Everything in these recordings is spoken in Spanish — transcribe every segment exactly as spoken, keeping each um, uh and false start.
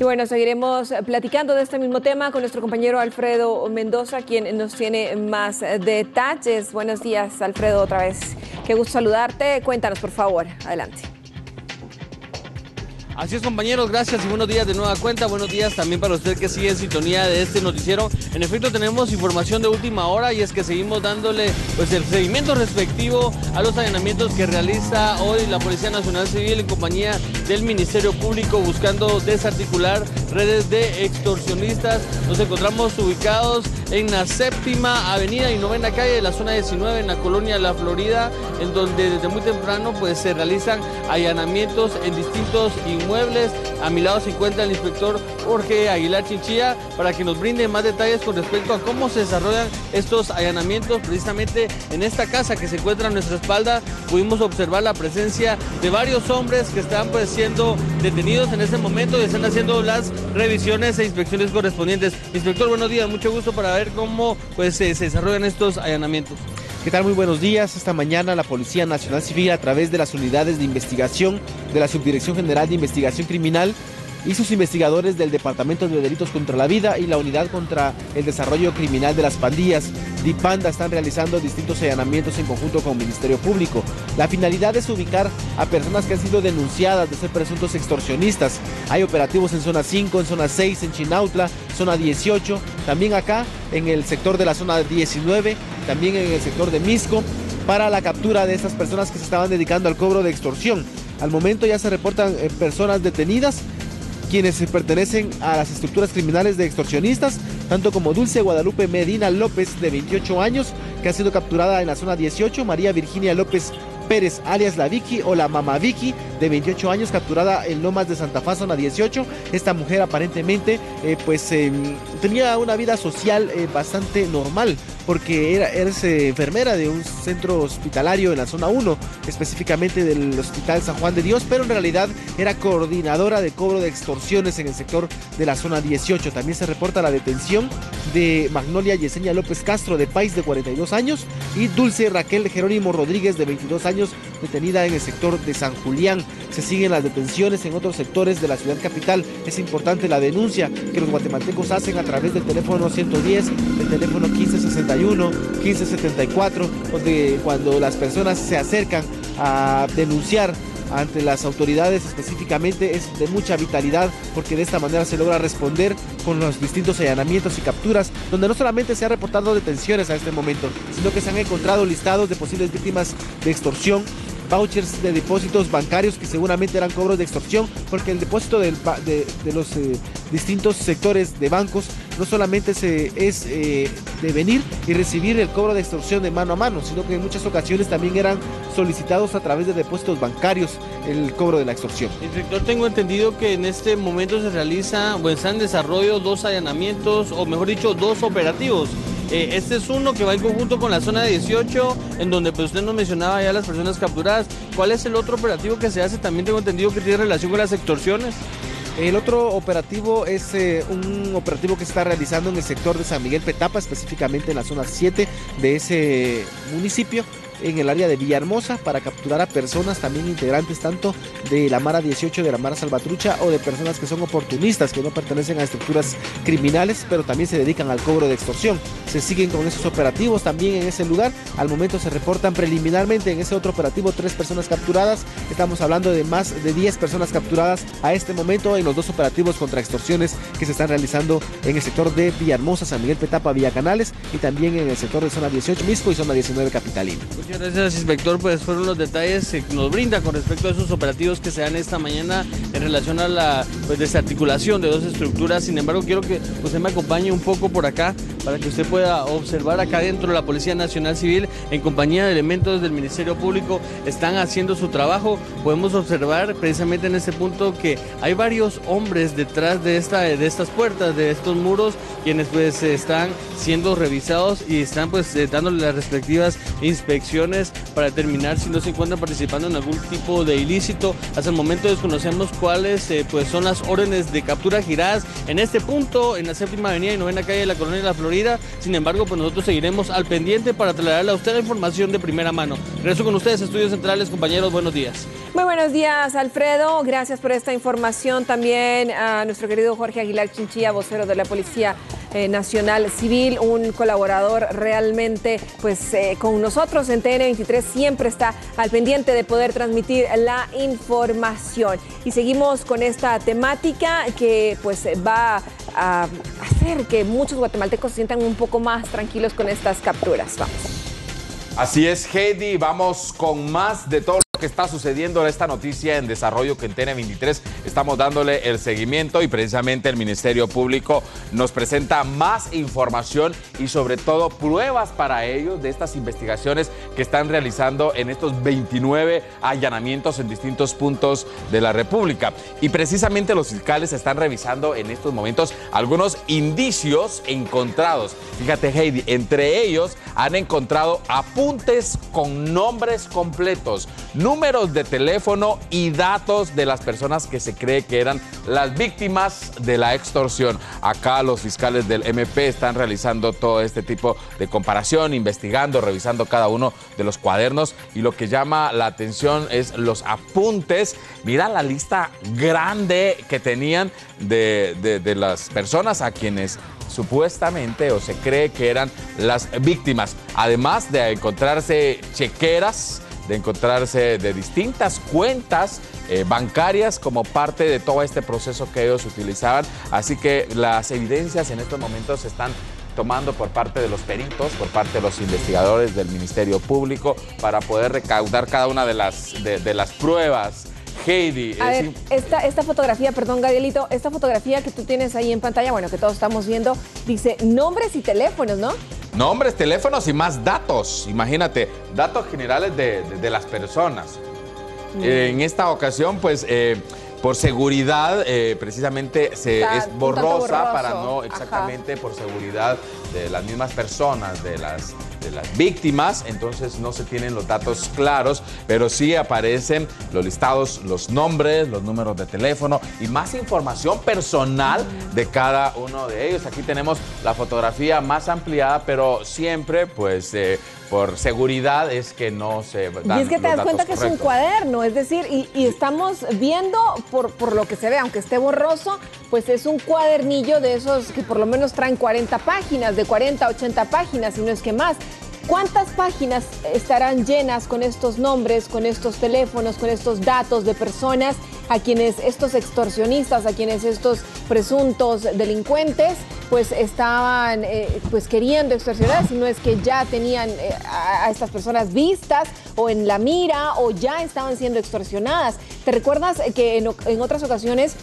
Y bueno, seguiremos platicando de este mismo tema con nuestro compañero Alfredo Mendoza, quien nos tiene más detalles. Buenos días, Alfredo, otra vez. Qué gusto saludarte. Cuéntanos, por favor. Adelante. Así es, compañeros, gracias y buenos días de nueva cuenta. Buenos días también para usted que sigue en sintonía de este noticiero. En efecto, tenemos información de última hora y es que seguimos dándole pues el seguimiento respectivo a los allanamientos que realiza hoy la Policía Nacional Civil en compañía del Ministerio Público buscando desarticular redes de extorsionistas. Nos encontramos ubicados en la séptima avenida y novena calle de la zona diecinueve en la colonia La Florida, en donde desde muy temprano pues se realizan allanamientos en distintos inmuebles. A mi lado se encuentra el inspector Jorge Aguilar Chinchilla para que nos brinde más detalles con respecto a cómo se desarrollan estos allanamientos. Precisamente en esta casa que se encuentra a nuestra espalda pudimos observar la presencia de varios hombres que están pues siendo detenidos en este momento y están haciendo las revisiones e inspecciones correspondientes. Inspector, buenos días, mucho gusto para ver cómo pues se desarrollan estos allanamientos. ¿Qué tal? Muy buenos días. Esta mañana la Policía Nacional Civil, a través de las unidades de investigación de la Subdirección General de Investigación Criminal y sus investigadores del Departamento de Delitos contra la Vida y la Unidad contra el Desarrollo Criminal de las Pandillas, Dipanda, están realizando distintos allanamientos en conjunto con el Ministerio Público. La finalidad es ubicar a personas que han sido denunciadas de ser presuntos extorsionistas. Hay operativos en zona cinco, en zona seis, en Chinautla, zona dieciocho, también acá en el sector de la zona diecinueve, también en el sector de Misco, para la captura de estas personas que se estaban dedicando al cobro de extorsión. Al momento ya se reportan eh, personas detenidas, quienes pertenecen a las estructuras criminales de extorsionistas, tanto como Dulce Guadalupe Medina López, de veintiocho años, que ha sido capturada en la zona dieciocho, María Virginia López Pérez, alias la Vicky o la Mamá Vicky, de veintiocho años, capturada en Lomas de Santa Faz, zona dieciocho. Esta mujer aparentemente eh, pues, eh, tenía una vida social eh, bastante normal, porque era, era enfermera de un centro hospitalario en la zona uno, específicamente del Hospital San Juan de Dios, pero en realidad era coordinadora de cobro de extorsiones en el sector de la zona dieciocho. También se reporta la detención de Magnolia Yesenia López Castro, de País, de cuarenta y dos años, y Dulce Raquel Jerónimo Rodríguez, de veintidós años, detenida en el sector de San Julián. Se siguen las detenciones en otros sectores de la ciudad capital. Es importante la denuncia que los guatemaltecos hacen a través del teléfono ciento diez, del teléfono quince sesenta y uno, quince setenta y cuatro, donde cuando las personas se acercan a denunciar ante las autoridades específicamente es de mucha vitalidad, porque de esta manera se logra responder con los distintos allanamientos y capturas, donde no solamente se han reportado detenciones a este momento, sino que se han encontrado listados de posibles víctimas de extorsión, vouchers de depósitos bancarios que seguramente eran cobros de extorsión, porque el depósito del, de, de los eh, distintos sectores de bancos no solamente se, es eh, de venir y recibir el cobro de extorsión de mano a mano, sino que en muchas ocasiones también eran solicitados a través de depósitos bancarios el cobro de la extorsión. Inspector, tengo entendido que en este momento se realiza, o está en desarrollo, dos allanamientos, o mejor dicho, dos operativos. Este es uno que va en conjunto con la zona dieciocho, en donde pues, usted nos mencionaba ya las personas capturadas. ¿Cuál es el otro operativo que se hace? También tengo entendido que tiene relación con las extorsiones. El otro operativo es eh, un operativo que se está realizando en el sector de San Miguel Petapa, específicamente en la zona siete de ese municipio, en el área de Villahermosa, para capturar a personas también integrantes tanto de la Mara dieciocho, de la Mara Salvatrucha, o de personas que son oportunistas, que no pertenecen a estructuras criminales, pero también se dedican al cobro de extorsión. Se siguen con esos operativos también en ese lugar. Al momento se reportan preliminarmente en ese otro operativo tres personas capturadas. Estamos hablando de más de diez personas capturadas a este momento en los dos operativos contra extorsiones que se están realizando en el sector de Villahermosa, San Miguel Petapa, Villacanales, y también en el sector de zona dieciocho, Misco, y zona diecinueve, Capitalina. Muchas gracias, inspector, pues fueron los detalles que nos brinda con respecto a esos operativos que se dan esta mañana en relación a la pues, desarticulación de dos estructuras. Sin embargo, quiero que usted me acompañe un poco por acá para que usted pueda observar acá dentro la Policía Nacional Civil, en compañía de elementos del Ministerio Público, están haciendo su trabajo. Podemos observar precisamente en este punto que hay varios hombres detrás de, esta, de estas puertas, de estos muros, quienes pues están siendo revisados y están pues dándole las respectivas inspecciones para determinar si no se encuentran participando en algún tipo de ilícito. Hasta el momento desconocemos cuáles eh, pues son las órdenes de captura giradas en este punto, en la séptima avenida y novena calle de la colonia de la Florida, Florida. Sin embargo, pues nosotros seguiremos al pendiente para trasladarle a usted la información de primera mano. Regreso con ustedes, Estudios Centrales, compañeros, buenos días. Muy buenos días, Alfredo. Gracias por esta información. También a nuestro querido Jorge Aguilar Chinchilla, vocero de la Policía eh, Nacional Civil, un colaborador realmente pues eh, con nosotros en T N veintitrés, siempre está al pendiente de poder transmitir la información. Y seguimos con esta temática que pues va a hacer que muchos guatemaltecos se sientan un poco más tranquilos con estas capturas. Vamos. Así es, Heidi, vamos con más de todo que está sucediendo en esta noticia en desarrollo que en T N veintitrés estamos dándole el seguimiento, y precisamente el Ministerio Público nos presenta más información y sobre todo pruebas para ello de estas investigaciones que están realizando en estos veintinueve allanamientos en distintos puntos de la República. Y precisamente los fiscales están revisando en estos momentos algunos indicios encontrados. Fíjate, Heidi, entre ellos han encontrado apuntes con nombres completos, números de teléfono y datos de las personas que se cree que eran las víctimas de la extorsión. Acá los fiscales del M P están realizando todo este tipo de comparación, investigando, revisando cada uno de los cuadernos, y lo que llama la atención es los apuntes. Mira la lista grande que tenían de, de, de las personas a quienes supuestamente o se cree que eran las víctimas, además de encontrarse chequeras, de encontrarse de distintas cuentas eh, bancarias como parte de todo este proceso que ellos utilizaban. Así que las evidencias en estos momentos se están tomando por parte de los peritos, por parte de los investigadores del Ministerio Público, para poder recaudar cada una de las, de, de las pruebas. Heidi, a ver, esta, esta fotografía, perdón, Gabrielito, esta fotografía que tú tienes ahí en pantalla, bueno, que todos estamos viendo, dice nombres y teléfonos, ¿no? Nombres, teléfonos y más datos. Imagínate, datos generales de, de, de las personas. Mm. Eh, en esta ocasión, pues, eh, por seguridad, eh, precisamente se Está, es borrosa para no, exactamente, Ajá. por seguridad de las mismas personas, de las, de las víctimas. Entonces no se tienen los datos claros, pero sí aparecen los listados, los nombres, los números de teléfono y más información personal de cada uno de ellos. Aquí tenemos la fotografía más ampliada, pero siempre, pues, eh, por seguridad es que no se dan. Y es que te das cuenta que correctos. Es un cuaderno, es decir, y, y estamos viendo por, por lo que se ve, aunque esté borroso, pues es un cuadernillo de esos que por lo menos traen cuarenta páginas, de cuarenta a ochenta páginas, si no es que más. ¿Cuántas páginas estarán llenas con estos nombres, con estos teléfonos, con estos datos de personas a quienes estos extorsionistas, a quienes estos presuntos delincuentes pues estaban eh, pues queriendo extorsionar, si no es que ya tenían eh, a, a estas personas vistas o en la mira o ya estaban siendo extorsionadas? ¿Te recuerdas que en, en otras ocasiones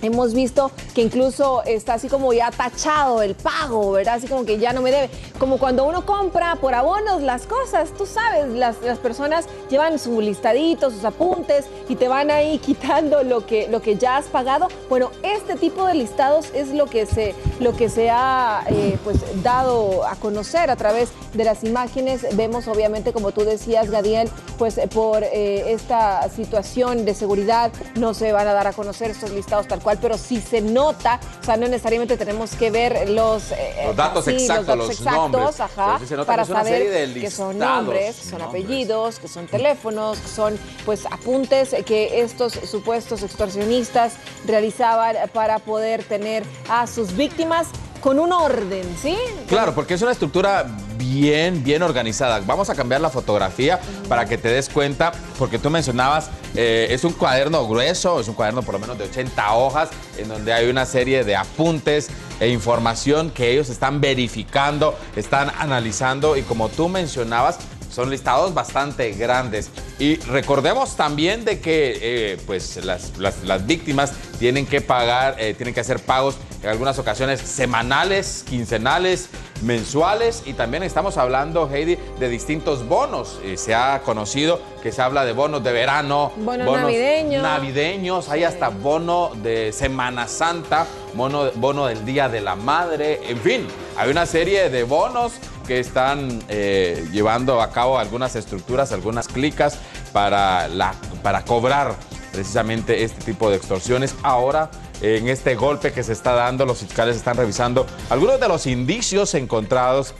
hemos visto que incluso está así como ya tachado el pago, ¿verdad? Así como que ya no me debe. Como cuando uno compra por abonos las cosas, tú sabes, las, las personas llevan su listadito, sus apuntes y te van ahí quitando lo que, lo que ya has pagado. Bueno, este tipo de listados es lo que se, lo que se ha eh, pues, dado a conocer a través de las imágenes. Vemos obviamente, como tú decías, Gadiel, pues por eh, esta situación de seguridad no se van a dar a conocer estos listados tal cual. Pero sí se nota, o sea, no necesariamente tenemos que ver los, eh, los datos sí, exactos, los, datos los exactos, nombres, ajá, sí para saber que son nombres, que son nombres, apellidos, que son teléfonos, que son pues apuntes que estos supuestos extorsionistas realizaban para poder tener a sus víctimas con un orden, ¿sí? Claro, porque es una estructura bien, bien organizada. Vamos a cambiar la fotografía para que te des cuenta, porque tú mencionabas, eh, es un cuaderno grueso, es un cuaderno por lo menos de ochenta hojas, en donde hay una serie de apuntes e información que ellos están verificando, están analizando, y como tú mencionabas, son listados bastante grandes. Y recordemos también de que eh, pues las, las, las víctimas tienen que pagar, eh, tienen que hacer pagos en algunas ocasiones semanales, quincenales, mensuales, y también estamos hablando, Heidi, de distintos bonos. Eh, se ha conocido que se habla de bonos de verano, bonos, bonos navideños, navideños sí. Hay hasta bono de Semana Santa, bono, bono del Día de la Madre, en fin, hay una serie de bonos que están eh, llevando a cabo algunas estructuras, algunas clicas para, la, para cobrar precisamente este tipo de extorsiones. Ahora, en este golpe que se está dando, los fiscales están revisando algunos de los indicios encontrados,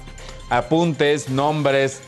apuntes, nombres,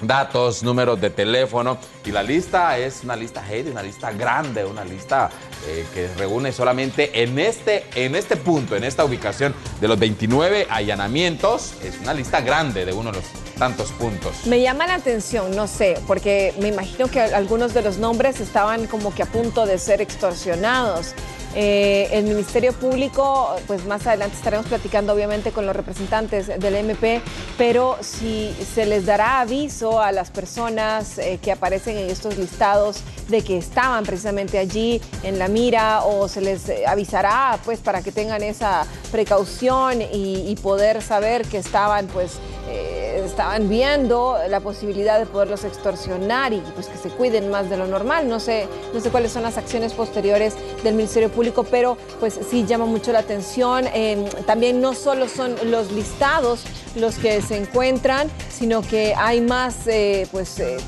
datos, números de teléfono, y la lista es una lista heavy, una lista grande, una lista eh, que reúne solamente en este, en este punto, en esta ubicación de los veintinueve allanamientos, es una lista grande de uno de los tantos puntos. Me llama la atención, no sé, porque me imagino que algunos de los nombres estaban como que a punto de ser extorsionados. Eh, el Ministerio Público, pues más adelante estaremos platicando obviamente con los representantes del M P, pero si se les dará aviso a las personas eh, que aparecen en estos listados de que estaban precisamente allí en la mira, o se les avisará pues para que tengan esa precaución y, y poder saber que estaban pues eh, estaban viendo la posibilidad de poderlos extorsionar y pues que se cuiden más de lo normal. No sé, no sé cuáles son las acciones posteriores del Ministerio Público Público, pero pues sí llama mucho la atención. Eh, también no solo son los listados los que se encuentran, sino que hay más eh, pues eh,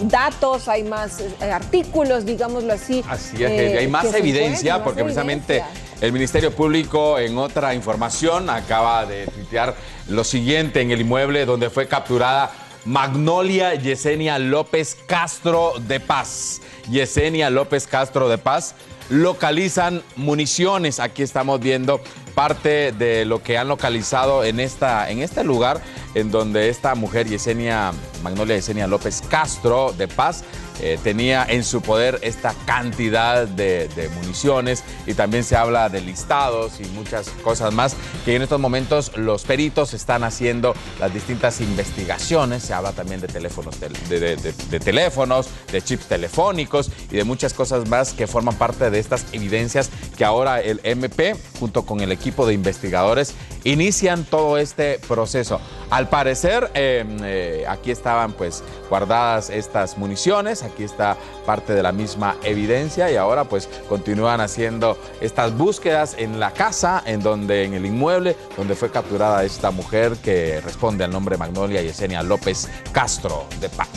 datos, hay más eh, artículos, digámoslo así. Así es, eh, hay más evidencia, más porque evidencia. Precisamente el Ministerio Público, en otra información, acaba de tuitear lo siguiente: en el inmueble donde fue capturada Magnolia Yesenia López Castro de Paz. Yesenia López Castro de Paz. Localizan municiones. Aquí estamos viendo parte de lo que han localizado en, esta, en este lugar, en donde esta mujer Yesenia, Magnolia Yesenia López Castro de Paz, eh, tenía en su poder esta cantidad de, de municiones, y también se habla de listados y muchas cosas más que en estos momentos los peritos están haciendo las distintas investigaciones. Se habla también de teléfonos, de, de, de, de teléfonos, de chips telefónicos y de muchas cosas más que forman parte de estas evidencias que ahora el M P junto con el equipo equipo de investigadores inician todo este proceso. Al parecer, eh, eh, aquí estaban pues guardadas estas municiones, aquí está parte de la misma evidencia, y ahora pues continúan haciendo estas búsquedas en la casa, en donde, en el inmueble donde fue capturada esta mujer que responde al nombre Magnolia Yesenia López Castro de Paz.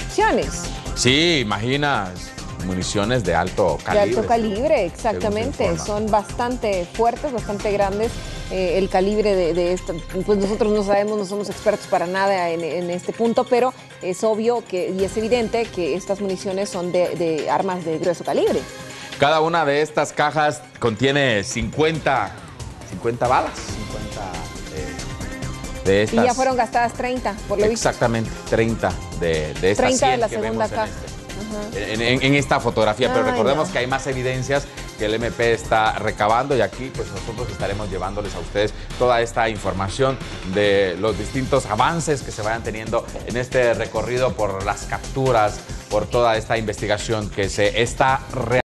¿Municiones? Sí, imaginas. Municiones de alto calibre. De alto calibre, exactamente. Son bastante fuertes, bastante grandes. Eh, el calibre de, de esto, pues nosotros no sabemos, no somos expertos para nada en, en este punto, pero es obvio que, y es evidente que estas municiones son de, de armas de grueso calibre. Cada una de estas cajas contiene cincuenta, cincuenta balas, cincuenta eh, de estas. Y ya fueron gastadas treinta, por lo visto. Exactamente, treinta de, de estas treinta de la segunda caja. En, en, en esta fotografía, pero recordemos que hay más evidencias que el M P está recabando, y aquí pues nosotros estaremos llevándoles a ustedes toda esta información de los distintos avances que se vayan teniendo en este recorrido por las capturas, por toda esta investigación que se está realizando.